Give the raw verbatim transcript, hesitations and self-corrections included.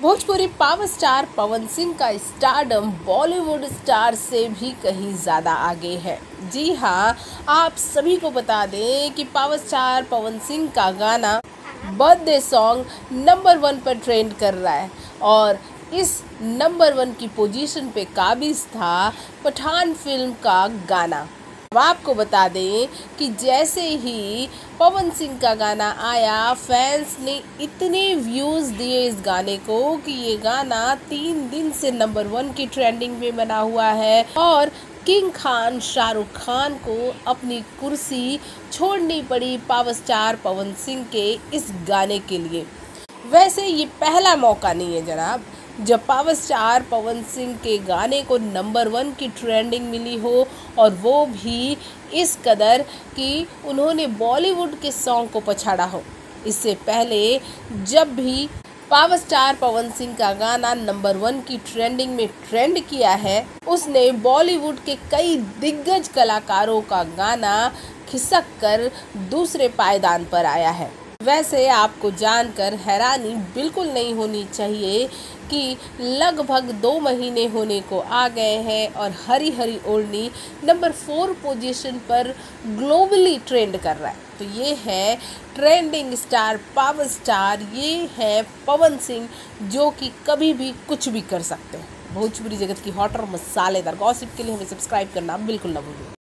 Bhojpuri power star Pawan Singh का stardom Bollywood star से भी कहीं ज़्यादा आगे है। जी हाँ, आप सभी को बता दें कि पावर स्टार पवन सिंह का गाना बर्थडे सॉन्ग नंबर वन पर ट्रेंड कर रहा है और इस नंबर वन की पोजीशन पे काबिज था पठान फिल्म का गाना। अब आपको बता दें कि जैसे ही पवन सिंह का गाना आया, फैंस ने इतने व्यूज़ दिए इस गाने को कि ये गाना तीन दिन से नंबर वन की ट्रेंडिंग में बना हुआ है और किंग खान शाहरुख खान को अपनी कुर्सी छोड़नी पड़ी पावर स्टार पवन सिंह के इस गाने के लिए। वैसे ये पहला मौका नहीं है जनाब जब पावर स्टार पवन सिंह के गाने को नंबर वन की ट्रेंडिंग मिली हो, और वो भी इस कदर कि उन्होंने बॉलीवुड के सॉन्ग को पछाड़ा हो। इससे पहले जब भी पावर स्टार पवन सिंह का गाना नंबर वन की ट्रेंडिंग में ट्रेंड किया है, उसने बॉलीवुड के कई दिग्गज कलाकारों का गाना खिसक कर दूसरे पायदान पर आया है। वैसे आपको जानकर हैरानी बिल्कुल नहीं होनी चाहिए कि लगभग दो महीने होने को आ गए हैं और हरी हरी ओढ़नी नंबर फोर पोजीशन पर ग्लोबली ट्रेंड कर रहा है। तो ये है ट्रेंडिंग स्टार पावर स्टार, ये है पवन सिंह जो कि कभी भी कुछ भी कर सकते हैं। भोजपुरी जगत की हॉट और मसालेदार गॉसिप के लिए हमें सब्सक्राइब करना बिल्कुल ना भूलिए।